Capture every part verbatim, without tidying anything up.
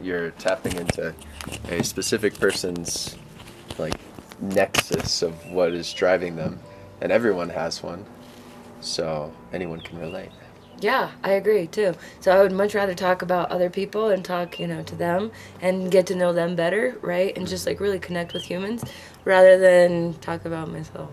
you're tapping into a specific person's like nexus of what is driving them, and everyone has one, so anyone can relate. Yeah, I agree too. So I would much rather talk about other people and talk, you know, to them and get to know them better, right? And just like really connect with humans rather than talk about myself.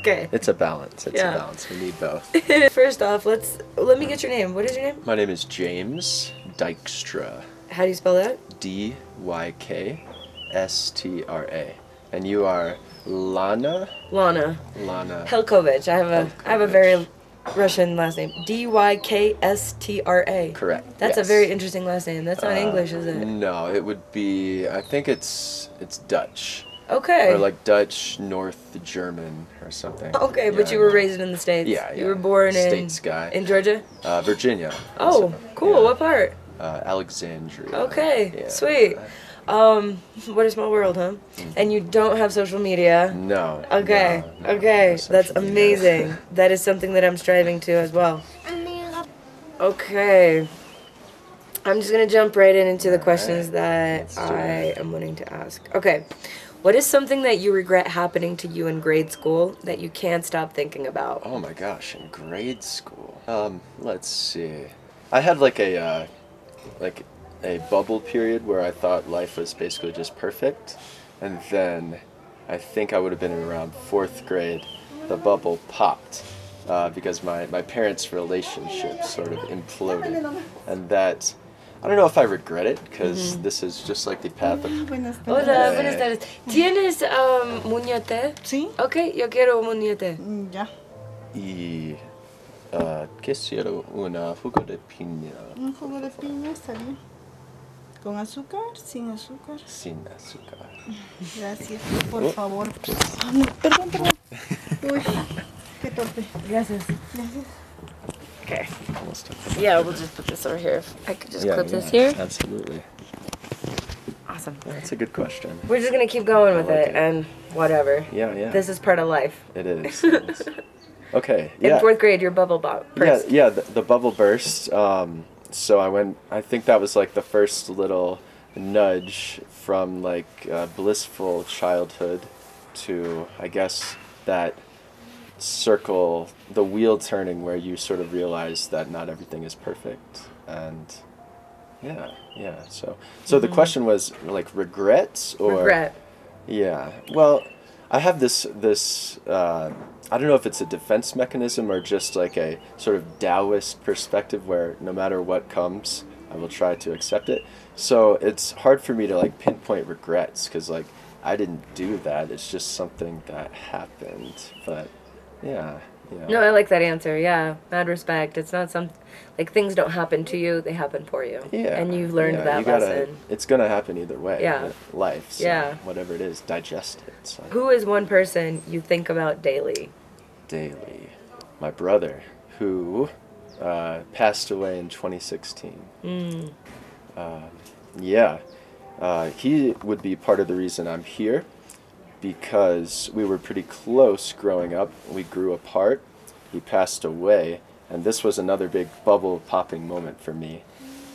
Okay. It's a balance. It's yeah. a balance. We need both. First off, let's let me get your name. What is your name? My name is James Dykstra. How do you spell that? D Y K S T R A. And you are Lana? Lana. Lana. Helkovich. I have a Helkovich. I have a very Russian last name. D Y K S T R A. Correct. That's yes. a very interesting last name. That's not uh, English, is it? No, it would be, I think it's it's Dutch. Okay. Or like Dutch, North German or something. Okay, yeah, but you were raised in the States. Yeah, yeah. You were born States in... States guy. In Georgia? Uh, Virginia. Oh, cool. Yeah. What part? Uh, Alexandria. Okay, yeah. Sweet. Um, what a small world, huh? And you don't have social media? No. Okay, no, no, okay. No That's amazing. Media. That is something that I'm striving to as well. Okay. I'm just going to jump right in into the All questions right. that I am wanting to ask. Okay. What is something that you regret happening to you in grade school that you can't stop thinking about? Oh my gosh, in grade school. Um, let's see. I had like a, uh, like a bubble period where I thought life was basically just perfect. And then I think I would have been around fourth grade, the bubble popped uh, because my, my parents' relationship sort of imploded. And that... I don't know if I regret it, because mm-hmm. this is just like the path of... Hola, buenas tardes. ¿Tienes um, muñete? Sí. Ok, yo quiero un muñete. Ya. Y... Uh, quisiera una jugo de piña. Un jugo de piña está bien. ¿Con azúcar? ¿Sin azúcar? Sin azúcar. Gracias. Por favor. Oh, no, perdón, perdón. Uy, qué torpe. Gracias. Gracias. Okay. Yeah, we'll just put this over here. If I could just yeah, clip yeah, this here. Absolutely. Awesome. That's a good question. We're just gonna keep going I with like it, it and whatever. Yeah, yeah. This is part of life. It is. It is. Okay. Yeah. In fourth grade, your bubble burst. Yeah, yeah. The, the bubble burst. Um, so I went. I think that was like the first little nudge from like uh, blissful childhood to I guess that. Circle, the wheel turning where you sort of realize that not everything is perfect. And yeah, yeah. So so mm-hmm. the question was like regrets or regret. Yeah. Well, I have this this uh I don't know if it's a defense mechanism or just like a sort of Taoist perspective where no matter what comes, I will try to accept it. So it's hard for me to like pinpoint regrets because like I didn't do that. It's just something that happened. But Yeah, yeah. No, I like that answer. Yeah, mad respect. It's not some, like things don't happen to you; they happen for you. Yeah, and you've learned yeah, that you gotta, lesson. It's gonna happen either way. Yeah, life. So yeah, whatever it is, digest it. So. Who is one person you think about daily? Daily, my brother, who uh, passed away in twenty sixteen. Mm. Uh, yeah, uh, he would be part of the reason I'm here. Because we were pretty close growing up. We grew apart. He passed away. And this was another big bubble popping moment for me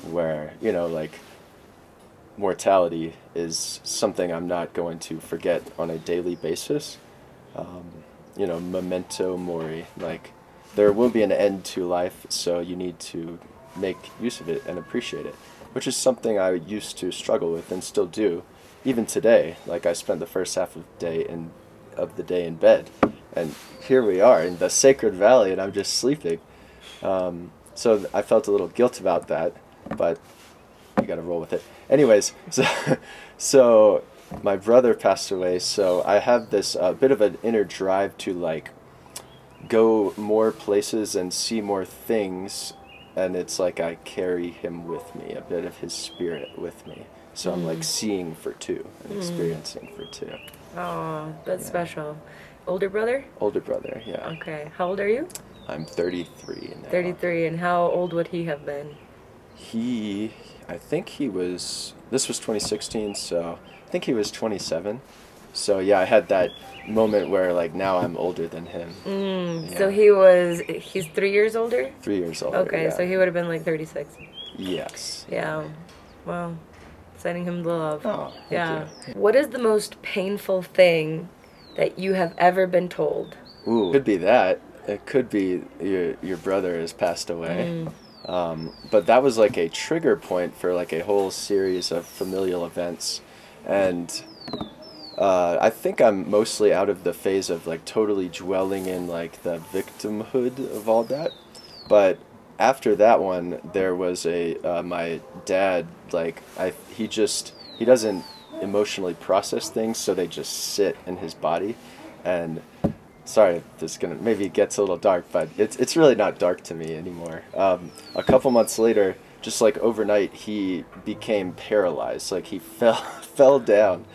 where, you know, like mortality is something I'm not going to forget on a daily basis. Um, you know, memento mori. Like there will be an end to life, so you need to make use of it and appreciate it, which is something I used to struggle with and still do. Even today, like I spent the first half of day in, of the day in bed, and here we are in the Sacred Valley, and I'm just sleeping. Um, so I felt a little guilt about that, but you got to roll with it. Anyways, so, so my brother passed away, so I have this uh, bit of an inner drive to like go more places and see more things, and it's like I carry him with me, a bit of his spirit with me. So I'm like seeing for two and experiencing mm. for two. Oh, that's yeah. special. Older brother? Older brother, yeah. Okay. How old are you? I'm thirty-three now. thirty-three, and how old would he have been? He, I think he was, this was twenty sixteen, so I think he was twenty-seven. So yeah, I had that moment where like now I'm older than him. Mm. Yeah. So he was, he's three years older? Three years older, Okay, yeah. so he would have been like thirty-six. Yes. Yeah. Wow. Sending him love. Oh, yeah. You. What is the most painful thing that you have ever been told? Ooh, it could be that. It could be your your brother has passed away. Mm. Um, but that was like a trigger point for like a whole series of familial events. And uh, I think I'm mostly out of the phase of like totally dwelling in like the victimhood of all that. But after that one, there was a, uh, my dad, like, I, he just, he doesn't emotionally process things, so they just sit in his body, and, sorry, this is gonna, maybe it gets a little dark, but it's, it's really not dark to me anymore. Um, a couple months later, just, like, overnight, he became paralyzed, like, he fell, fell down,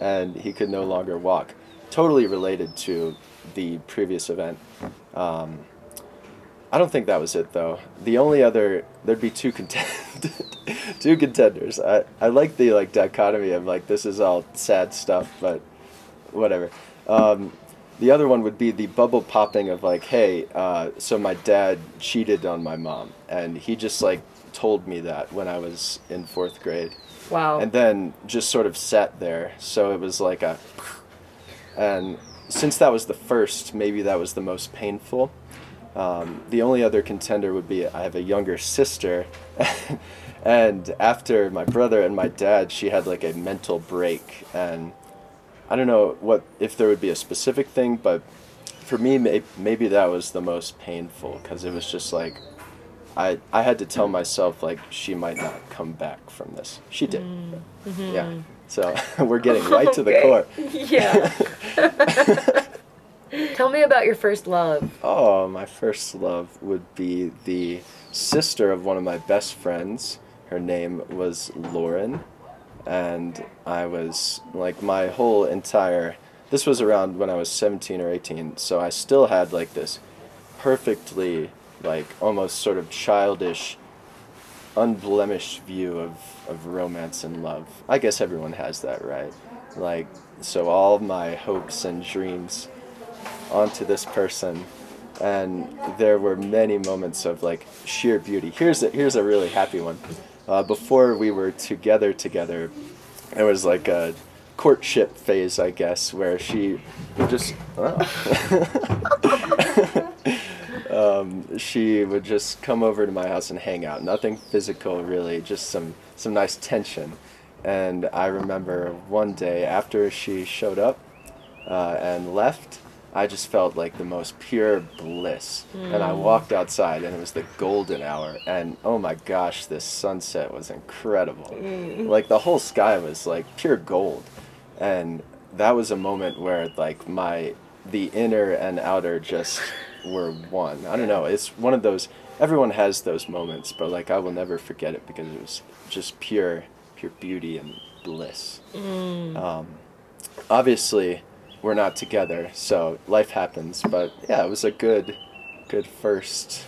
and he could no longer walk, totally related to the previous event. um... I don't think that was it, though. The only other, there'd be two contend two contenders. I, I like the like dichotomy of like this is all sad stuff, but whatever. Um, the other one would be the bubble popping of like, hey, uh, so my dad cheated on my mom, and he just like told me that when I was in fourth grade. Wow. And then just sort of sat there, so it was like a, and since that was the first, maybe that was the most painful. Um, the only other contender would be I have a younger sister, and after my brother and my dad, she had like a mental break, and I don't know what if there would be a specific thing, but for me, may maybe that was the most painful, because it was just like I I had to tell myself like she might not come back from this. She did, mm-hmm. Yeah. So we're getting right okay. to the core. Yeah. Tell me about your first love. Oh, my first love would be the sister of one of my best friends. Her name was Lauren, and I was, like, my whole entire, this was around when I was seventeen or eighteen, so I still had, like, this perfectly, like, almost sort of childish, unblemished view of, of romance and love. I guess everyone has that, right? Like, so all my hopes and dreams onto this person, and there were many moments of like sheer beauty. Here's a, here's a really happy one. Uh, before we were together together, it was like a courtship phase, I guess, where she would just oh. um, she would just come over to my house and hang out. Nothing physical really, just some some nice tension. And I remember one day after she showed up uh, and left, I just felt like the most pure bliss. Mm. And I walked outside, and it was the golden hour, and oh my gosh, this sunset was incredible. Mm. Like the whole sky was like pure gold. And that was a moment where like my, the inner and outer just were one. I don't know, it's one of those, everyone has those moments, but like I will never forget it because it was just pure, pure beauty and bliss. Mm. Um, obviously, we're not together, so life happens, but yeah, it was a good good first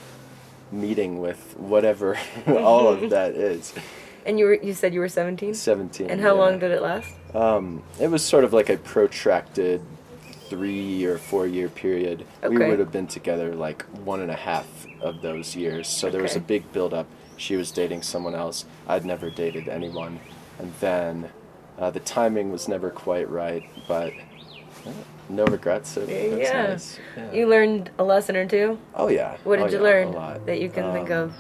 meeting with whatever all of that is. And you were you said you were seventeen? seventeen. And how yeah. long did it last? Um, it was sort of like a protracted three or four year period. Okay. We would have been together like one and a half of those years, so okay. there was a big build-up. She was dating someone else. I'd never dated anyone. And then uh, the timing was never quite right, but no regrets. So yeah. Nice. Yeah. You learned a lesson or two? Oh, yeah. What did oh, you yeah, learn a lot. that you can um, think of?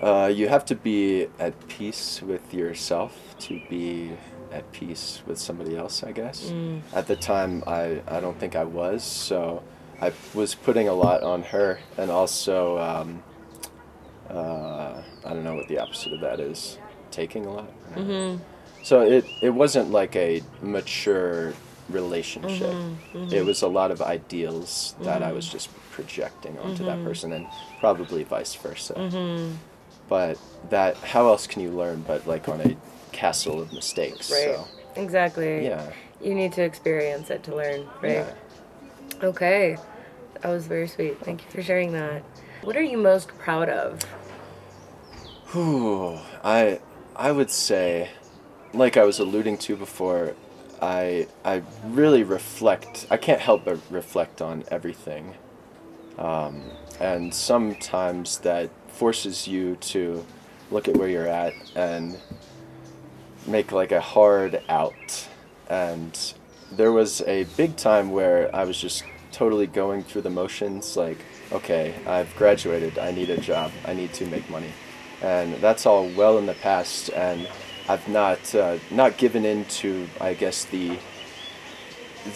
Uh, you have to be at peace with yourself to be at peace with somebody else, I guess. Mm. At the time, I, I don't think I was, so I was putting a lot on her, and also, um, uh, I don't know what the opposite of that is, taking a lot. Mm-hmm. So it, it wasn't like a mature relationship. Mm-hmm, mm-hmm. It was a lot of ideals that mm-hmm. I was just projecting onto mm-hmm. that person, and probably vice versa. Mm-hmm. But that, how else can you learn but like on a castle of mistakes? Right, so, exactly. Yeah. You need to experience it to learn, right? Yeah. Okay, that was very sweet. Thank you for sharing that. What are you most proud of? Ooh, I, I would say, like I was alluding to before, I I really reflect. I can't help but reflect on everything, um, and sometimes that forces you to look at where you're at and make like a hard out. And there was a big time where I was just totally going through the motions, like, okay, I've graduated, I need a job, I need to make money. And that's all well in the past, and I've not uh, not given in to, I guess, the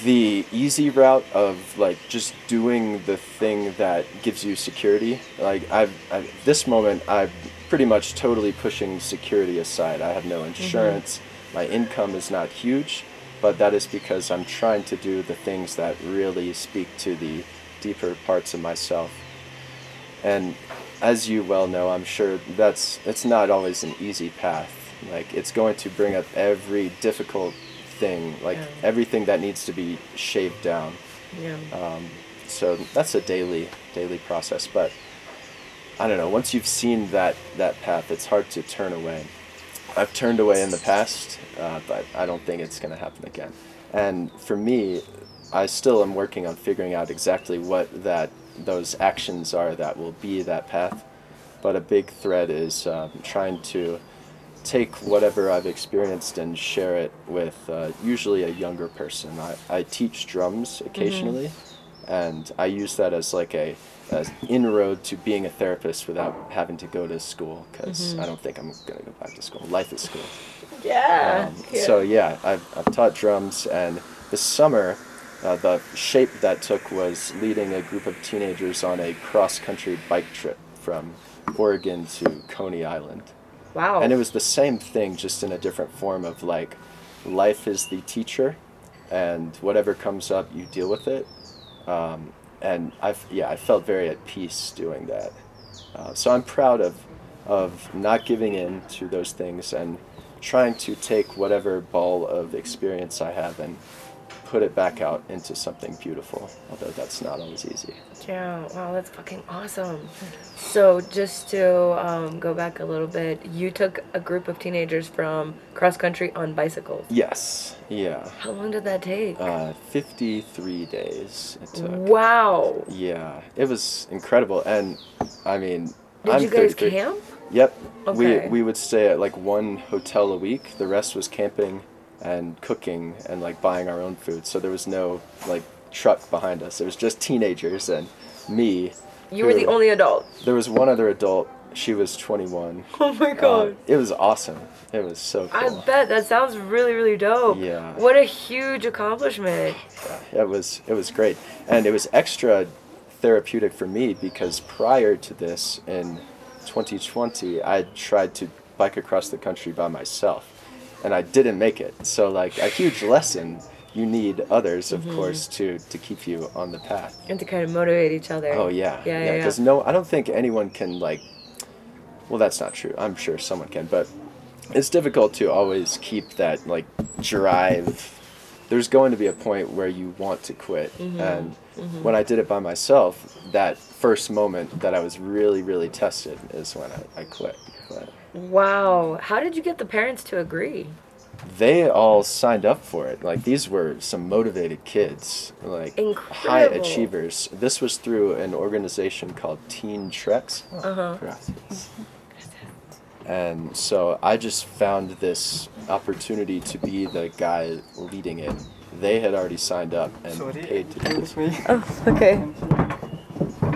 the easy route of like just doing the thing that gives you security. Like I've, I've at this moment I'm pretty much totally pushing security aside. I have no insurance. Mm-hmm. My income is not huge, but that is because I'm trying to do the things that really speak to the deeper parts of myself. And as you well know, I'm sure that's it's not always an easy path. Like it's going to bring up every difficult thing, like yeah. everything that needs to be shaved down. Yeah. Um, so that's a daily, daily process. But I don't know. Once you've seen that that path, it's hard to turn away. I've turned away in the past, uh, but I don't think it's going to happen again. And for me, I still am working on figuring out exactly what that those actions are that will be that path. But a big thread is uh, trying to take whatever I've experienced and share it with uh, usually a younger person. I, I teach drums occasionally, mm-hmm. and I use that as like a as inroad to being a therapist without having to go to school, because mm-hmm. I don't think I'm going to go back to school. Life is school. Yeah. Um, yeah. So yeah, I've, I've taught drums, and this summer uh, the shape that took was leading a group of teenagers on a cross-country bike trip from Oregon to Coney Island. Wow. And it was the same thing, just in a different form of like, life is the teacher, and whatever comes up, you deal with it. Um, and I, yeah, I felt very at peace doing that. Uh, so I'm proud of, of not giving in to those things and trying to take whatever ball of experience I have and put it back out into something beautiful, although that's not always easy. Yeah, wow, that's fucking awesome. So just to um, go back a little bit, you took a group of teenagers from cross-country on bicycles. Yes, yeah. How long did that take? Uh, fifty-three days it took. Wow. Yeah, it was incredible. And, I mean, did I'm you guys thirty-three. Camp? Yep. Okay. We, we would stay at, like, one hotel a week. The rest was camping and cooking and like buying our own food, so there was no like truck behind us. It was just teenagers and me. You who, were the only adult. There was one other adult. She was twenty-one. Oh my god. Uh, it was awesome. It was so cool. I bet that sounds really really dope. Yeah. What a huge accomplishment. Yeah, it was it was great, and it was extra therapeutic for me because prior to this in twenty twenty I tried to bike across the country by myself. And I didn't make it. So like a huge lesson, you need others, of mm-hmm. course, to, to keep you on the path. And to kind of motivate each other. Oh, yeah. Yeah, yeah. Because yeah, yeah. no, I don't think anyone can like, well, that's not true. I'm sure someone can, but it's difficult to always keep that like drive. There's going to be a point where you want to quit. Mm-hmm. And mm-hmm. when I did it by myself, that first moment that I was really, really tested is when I, I quit. But, wow. How did you get the parents to agree? They all signed up for it. Like, these were some motivated kids. Like, incredible. High achievers. This was through an organization called Teen Treks. Uh-huh. Gracias. And so I just found this opportunity to be the guy leading it. They had already signed up and Sorry. Paid to do this. Oh, okay.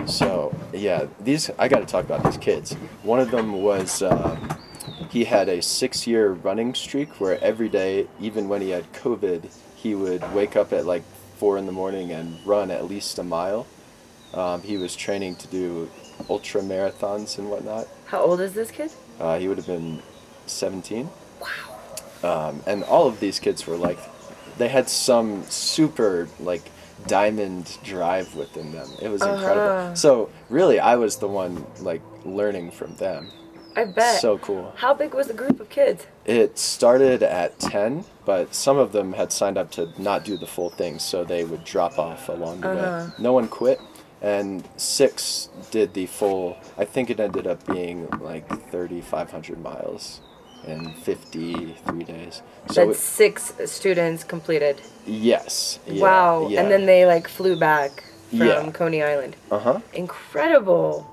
So, yeah, these, I got to talk about these kids. One of them was, uh, he had a six-year running streak where every day, even when he had COVID, he would wake up at like four in the morning and run at least a mile. Um, he was training to do ultra marathons and whatnot. How old is this kid? Uh, he would have been seventeen. Wow. Um, and all of these kids were like, they had some super, like, diamond drive within them. It was uh-huh. incredible. So really I was the one like learning from them. I bet. So cool. How big was the group of kids? It started at ten, but some of them had signed up to not do the full thing, so they would drop off along the uh-huh. way. No one quit, and six did the full. I think it ended up being like thirty-five hundred miles. In fifty-three days. So that's six students completed. Yes. Yeah, wow. Yeah. And then they like flew back from yeah. Coney Island. Uh-huh. Incredible.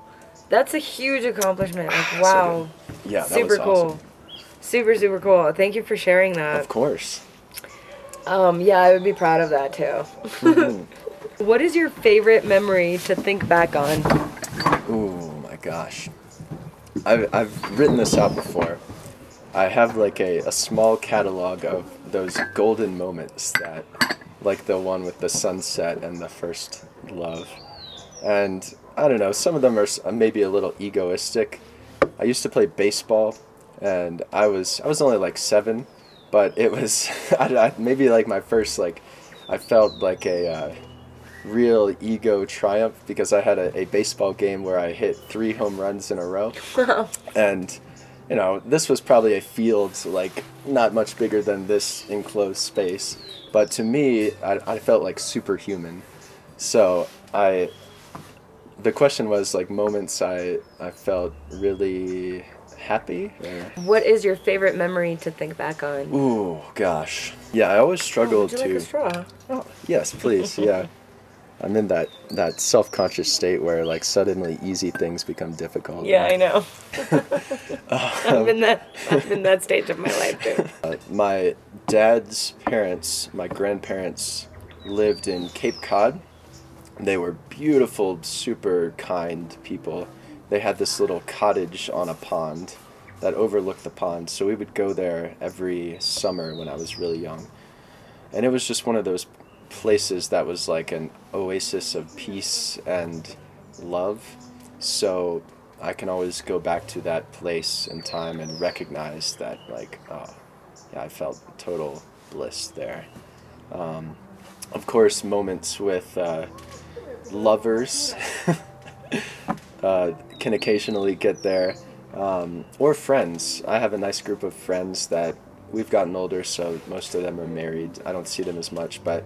That's a huge accomplishment. Like, wow. So yeah, that super was cool. Awesome. Super, super cool. Thank you for sharing that. Of course. Um, yeah, I would be proud of that too. Mm-hmm. What is your favorite memory to think back on? Oh my gosh. I've, I've written this out before. I have like a, a small catalog of those golden moments that, like the one with the sunset and the first love. And I don't know, some of them are maybe a little egoistic. I used to play baseball and I was, I was only like seven, but it was I, I, maybe like my first, like, I felt like a uh, real ego triumph because I had a, a baseball game where I hit three home runs in a row. Wow. And, you know, this was probably a field, like, not much bigger than this enclosed space. But to me, I, I felt like superhuman. So I... The question was, like, moments I, I felt really happy. Or... What is your favorite memory to think back on? Ooh, gosh. Yeah, I always struggled oh, would you to... like a straw? Oh, yes, please, yeah. I'm in that, that self-conscious state where, like, suddenly easy things become difficult. Yeah, I know. I'm, in that, I'm in that stage of my life, too. Uh, my dad's parents, my grandparents, lived in Cape Cod. They were beautiful, super kind people. They had this little cottage on a pond that overlooked the pond, so we would go there every summer when I was really young. And it was just one of those places that was like an oasis of peace and love. So I can always go back to that place and time and recognize that, like, oh, yeah, I felt total bliss there. Um, of course, moments with... Uh, lovers uh, can occasionally get there, um, or friends. I have a nice group of friends that we've gotten older, so most of them are married. I don't see them as much, but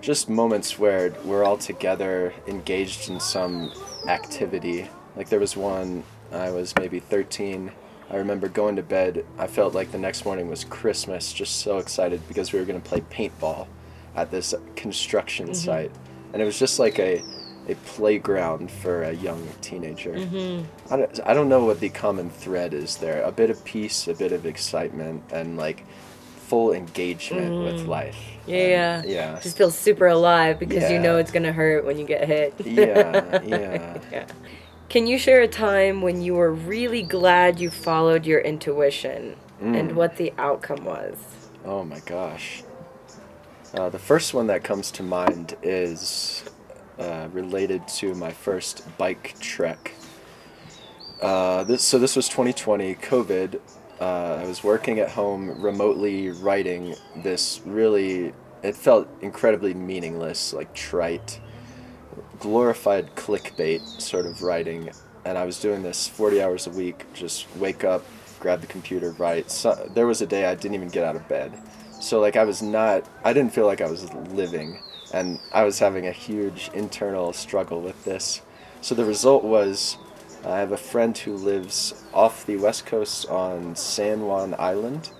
just moments where we're all together engaged in some activity. Like there was one, I was maybe thirteen, I remember going to bed, I felt like the next morning was Christmas, just so excited because we were going to play paintball at this construction mm-hmm. site. And it was just like a, a playground for a young teenager. Mm-hmm. I don't, I don't know what the common thread is there. A bit of peace, a bit of excitement, and like full engagement mm. with life. Yeah, and, yeah. Just feel super alive because yeah. you know it's gonna hurt when you get hit. yeah, yeah, yeah. Can you share a time when you were really glad you followed your intuition mm. and what the outcome was? Oh my gosh. Uh, the first one that comes to mind is uh, related to my first bike trek. Uh, this, so this was twenty twenty, COVID. Uh, I was working at home, remotely writing this really, it felt incredibly meaningless, like trite, glorified clickbait sort of writing. And I was doing this forty hours a week, just wake up, grab the computer, write. So, there was a day I didn't even get out of bed. So like I was not, I didn't feel like I was living, and I was having a huge internal struggle with this. So the result was, I have a friend who lives off the west coast on San Juan Island,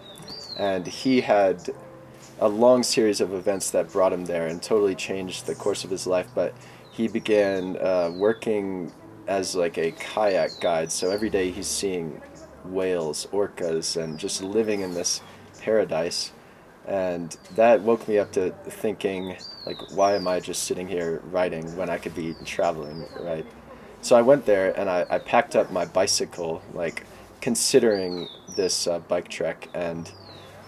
and he had a long series of events that brought him there and totally changed the course of his life, but he began uh, working as like a kayak guide, so every day he's seeing whales, orcas, and just living in this paradise. And that woke me up to thinking, like, why am I just sitting here writing when I could be traveling, right? So I went there and I, I packed up my bicycle, like, considering this uh, bike trek. And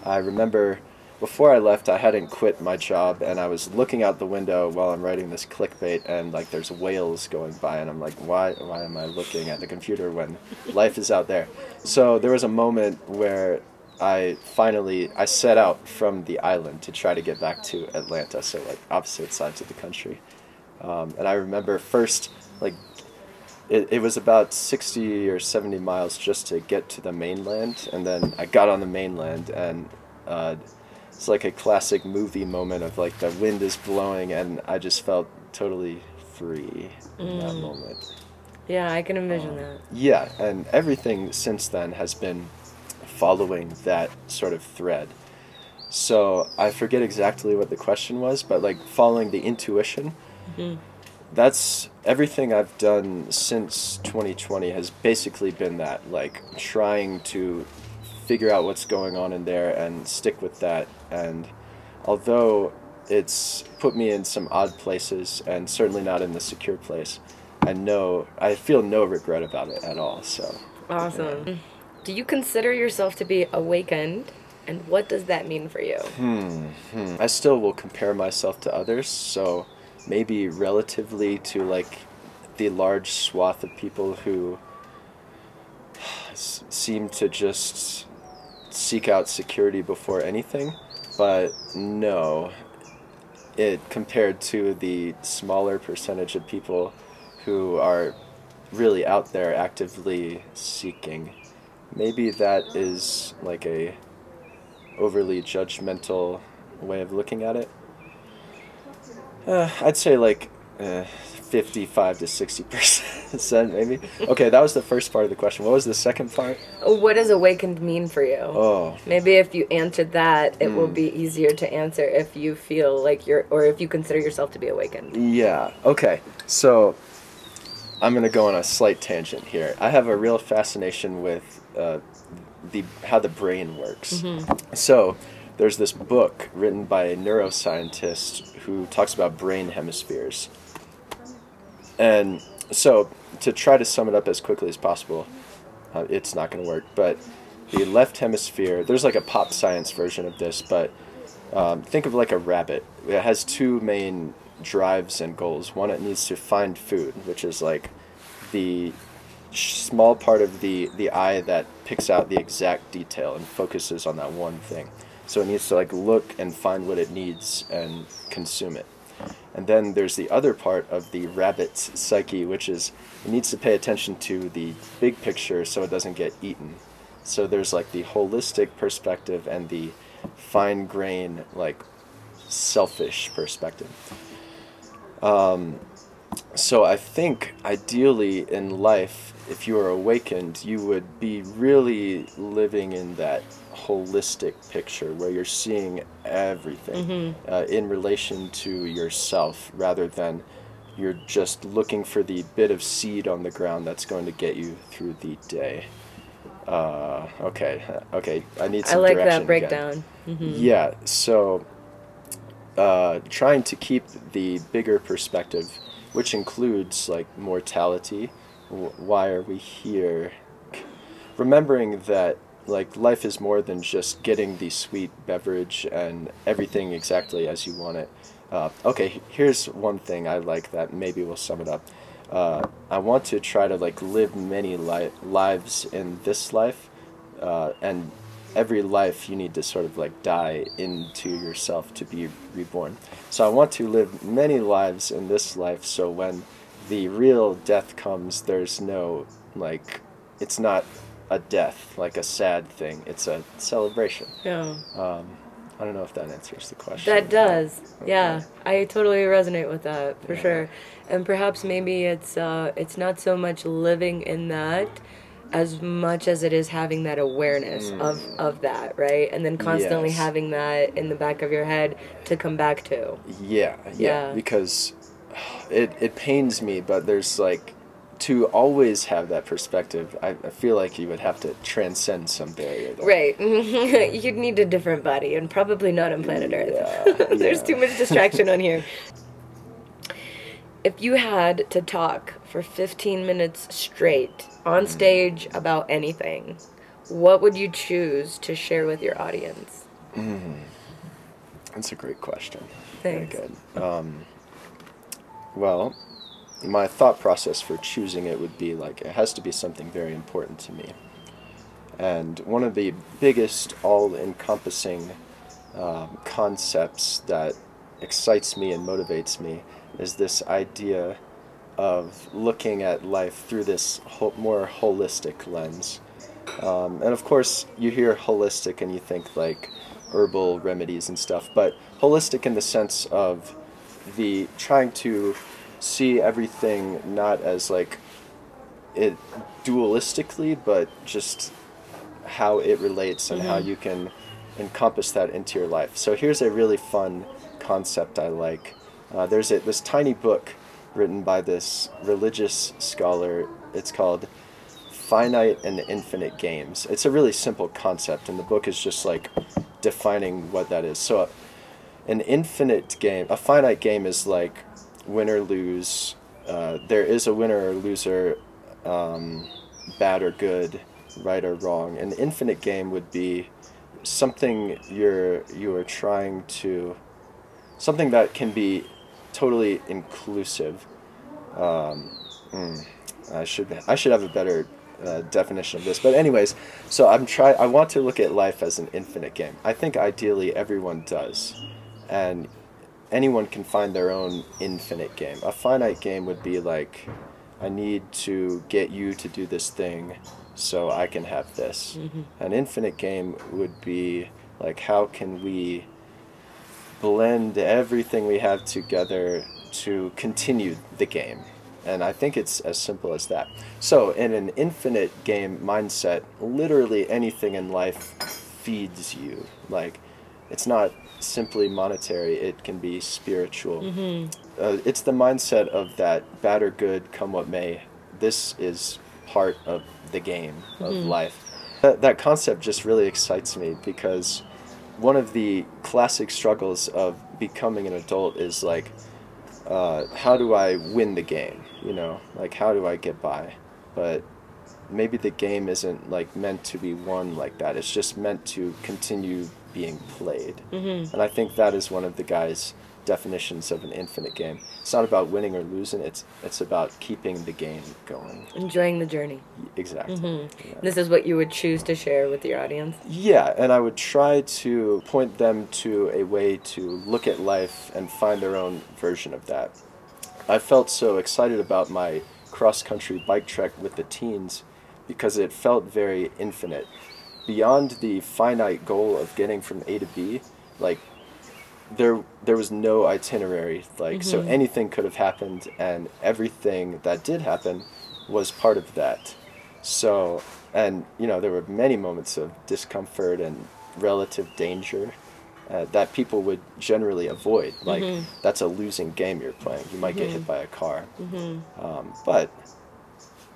I remember before I left, I hadn't quit my job, and I was looking out the window while I'm writing this clickbait, and, like, there's whales going by, and I'm like, why, why am I looking at the computer when life is out there? So there was a moment where... I finally, I set out from the island to try to get back to Atlanta, so like opposite sides of the country. Um, and I remember first, like, it, it was about sixty or seventy miles just to get to the mainland, and then I got on the mainland, and uh, it's like a classic movie moment of like the wind is blowing, and I just felt totally free in mm. that moment. Yeah, I can envision um, that. Yeah, and everything since then has been following that sort of thread. So I forget exactly what the question was, but like following the intuition. Mm-hmm. that's everything I've done since twenty twenty has basically been that, like trying to figure out what's going on in there and stick with that. And although it's put me in some odd places and certainly not in the secure place, I know I feel no regret about it at all. So awesome. Yeah. Do you consider yourself to be awakened? And what does that mean for you? Hmm, hmm. I still will compare myself to others, so maybe relatively to like the large swath of people who seem to just seek out security before anything, but no, it compared to the smaller percentage of people who are really out there actively seeking. Maybe that is like a overly judgmental way of looking at it. Uh, I'd say like uh, fifty-five to sixty percent maybe. Okay, that was the first part of the question. What was the second part? What does awakened mean for you? Oh. Maybe if you answered that, it mm. will be easier to answer if you feel like you're, or if you consider yourself to be awakened. Yeah, okay. So I'm going to go on a slight tangent here. I have a real fascination with uh, the how the brain works. Mm-hmm. So there's this book written by a neuroscientist who talks about brain hemispheres. And so to try to sum it up as quickly as possible, uh, it's not going to work, but the left hemisphere, there's like a pop science version of this, but um, think of like a rabbit. It has two main drives and goals. One, it needs to find food, which is like the small part of the, the eye that picks out the exact detail and focuses on that one thing. So it needs to like look and find what it needs and consume it. And then there's the other part of the rabbit's psyche, which is it needs to pay attention to the big picture so it doesn't get eaten. So there's like the holistic perspective and the fine-grained, like selfish perspective. Um, so I think ideally in life, if you are awakened, you would be really living in that holistic picture where you're seeing everything mm-hmm. uh, in relation to yourself, rather than you're just looking for the bit of seed on the ground that's going to get you through the day. Uh, okay, okay, I need some direction. I like that breakdown. Mm-hmm. Yeah, so uh, trying to keep the bigger perspective, which includes like mortality. Why are we here? Remembering that like life is more than just getting the sweet beverage and everything exactly as you want it. Uh, okay, here's one thing I like that maybe will sum it up. Uh, I want to try to like live many li lives in this life, uh, and every life you need to sort of like die into yourself to be reborn. So I want to live many lives in this life, so when the real death comes, there's no, like, it's not a death, like a sad thing. It's a celebration. Yeah. Um, I don't know if that answers the question. That does. Okay. Yeah, I totally resonate with that, for yeah. sure. And perhaps maybe it's, uh, it's not so much living in that as much as it is having that awareness mm. of, of that, right? And then constantly yes. having that in the back of your head to come back to. Yeah, yeah, yeah. Because It, it pains me, but there's like, to always have that perspective, I, I feel like you would have to transcend some barrier there. Right. You'd need a different body, and probably not on planet Earth. Yeah, there's yeah. too much distraction on here. If you had to talk for fifteen minutes straight, on stage, mm. about anything, what would you choose to share with your audience? Mm. That's a great question. Thanks. Very good. Um... Well, my thought process for choosing it would be like, it has to be something very important to me. And one of the biggest all-encompassing um, concepts that excites me and motivates me is this idea of looking at life through this ho- more holistic lens. Um, and of course, you hear holistic and you think like herbal remedies and stuff, but holistic in the sense of the trying to see everything not as like it dualistically, but just how it relates and mm-hmm. how you can encompass that into your life. So here's a really fun concept I like. Uh, there's a, this tiny book written by this religious scholar. It's called Finite and Infinite Games. It's a really simple concept, and the book is just like defining what that is. So an infinite game, a finite game is like win or lose. Uh, there is a winner or loser, um, bad or good, right or wrong. An infinite game would be something you're you are trying to, something that can be totally inclusive. Um, mm, I should I should have a better uh, definition of this, but anyways, so I'm try I want to look at life as an infinite game. I think ideally everyone does, and anyone can find their own infinite game. A finite game would be like, I need to get you to do this thing so I can have this. Mm-hmm. An infinite game would be like, how can we blend everything we have together to continue the game? And I think it's as simple as that. So in an infinite game mindset, literally anything in life feeds you. Like, it's not simply monetary, it can be spiritual. Mm-hmm. Uh, it's the mindset of that bad or good, come what may, this is part of the game of mm-hmm. life. That, that concept just really excites me, because one of the classic struggles of becoming an adult is like, uh, how do I win the game? You know, like, how do I get by? But maybe the game isn't like meant to be won like that. It's just meant to continue being played. Mm-hmm. And I think that is one of the guy's definitions of an infinite game. It's not about winning or losing, it's it's about keeping the game going. Enjoying the journey. Exactly. Mm-hmm. Yeah. This is what you would choose to share with your audience? Yeah, and I would try to point them to a way to look at life and find their own version of that. I felt so excited about my cross-country bike trek with the teens because it felt very infinite. Beyond the finite goal of getting from A to B, like, there there was no itinerary, like, mm-hmm. so anything could have happened, and everything that did happen was part of that. So, and, you know, there were many moments of discomfort and relative danger uh, that people would generally avoid. Like, mm-hmm. that's a losing game you're playing. You might mm-hmm. get hit by a car, mm-hmm. um, but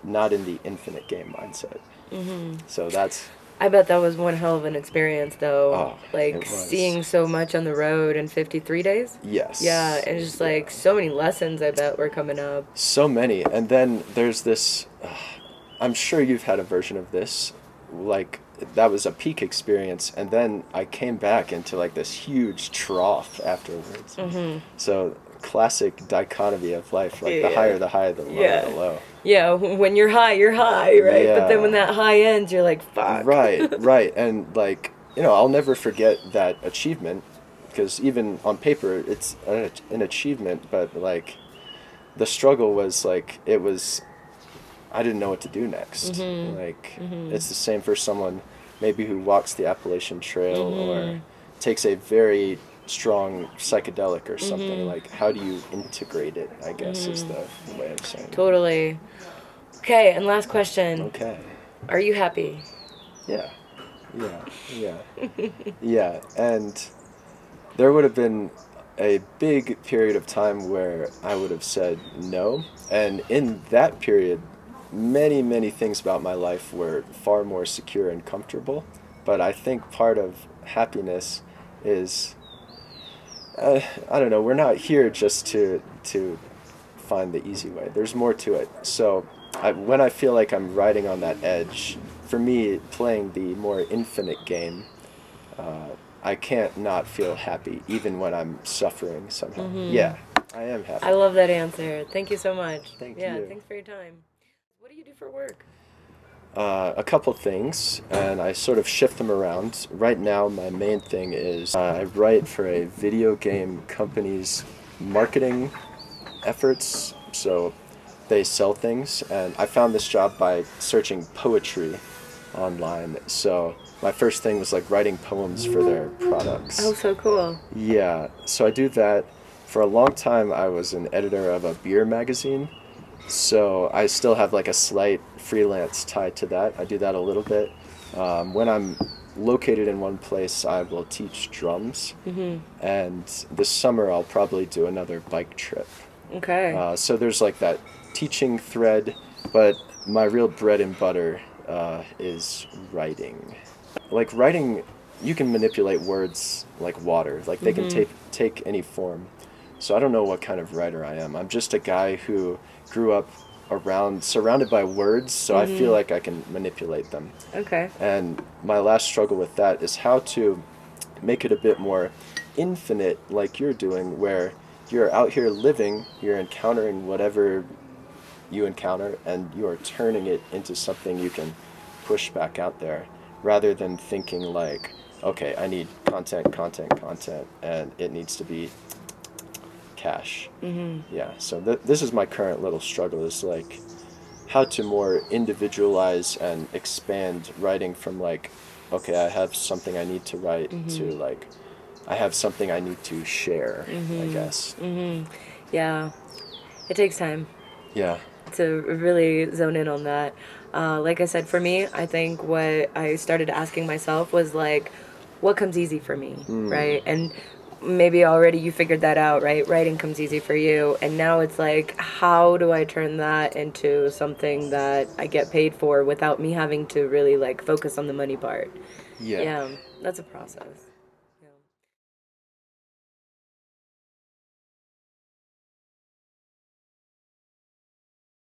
not in the infinite game mindset. Mm-hmm. So that's... I bet that was one hell of an experience, though. Oh, like, seeing so much on the road in fifty-three days? Yes. Yeah, and just, yeah. like, so many lessons, I bet, were coming up. So many. And then there's this... Uh, I'm sure you've had a version of this. Like, that was a peak experience, and then I came back into, like, this huge trough afterwards. Mm-hmm. So... classic dichotomy of life, like yeah. the higher the high, the lower yeah. the low. Yeah, when you're high, you're high, right? Yeah. But then when that high ends, you're like, fuck. Right, right. And, like, you know, I'll never forget that achievement, because even on paper, it's an achievement, but, like, the struggle was, like, it was, I didn't know what to do next. Mm-hmm. Like, mm-hmm. it's the same for someone maybe who walks the Appalachian Trail mm-hmm. or takes a very strong psychedelic or something. Mm-hmm. Like, how do you integrate it, I guess, mm-hmm. is the, the way I'm saying it. Totally. Okay, and last question. Okay. Are you happy? Yeah. Yeah. Yeah. yeah. And there would have been a big period of time where I would have said no. And in that period, many, many things about my life were far more secure and comfortable. But I think part of happiness is... Uh, I don't know, we're not here just to to find the easy way. There's more to it. So I, when I feel like I'm riding on that edge, for me, playing the more infinite game, uh, I can't not feel happy, even when I'm suffering somehow. Mm-hmm. Yeah, I am happy. I love that answer. Thank you so much. Thank yeah, you. Yeah, thanks for your time. What do you do for work? Uh, a couple things, and I sort of shift them around. Right now, my main thing is uh, I write for a video game company's marketing efforts, so they sell things, and I found this job by searching poetry online, so my first thing was like writing poems for their products. Oh, so cool. Yeah, so I do that. For a long time, I was an editor of a beer magazine, so I still have like a slight freelance tied to that. I do that a little bit. Um, when I'm located in one place, I will teach drums. Mm-hmm. And this summer I'll probably do another bike trip. Okay. Uh, so there's like that teaching thread, but my real bread and butter uh, is writing. Like writing, you can manipulate words like water. Like they mm-hmm. can take take any form. So I don't know what kind of writer I am. I'm just a guy who grew up around surrounded by words, so mm-hmm. I feel like I can manipulate them. Okay. And my last struggle with that is how to make it a bit more infinite, like you're doing, where you're out here living, you're encountering whatever you encounter, and you are turning it into something you can push back out there, rather than thinking like, okay, I need content, content, content, and it needs to be cash. Mm-hmm. Yeah, so th- this is my current little struggle, is like how to more individualize and expand writing from like, okay, I have something I need to write mm-hmm. to like, I have something I need to share, mm-hmm. I guess. Mm-hmm. Yeah. It takes time. Yeah. To really zone in on that. Uh, like I said, for me, I think what I started asking myself was like, what comes easy for me, mm. right? And maybe already you figured that out, right? Writing comes easy for you. And now it's like, how do I turn that into something that I get paid for without me having to really like focus on the money part? Yeah. Yeah. That's a process.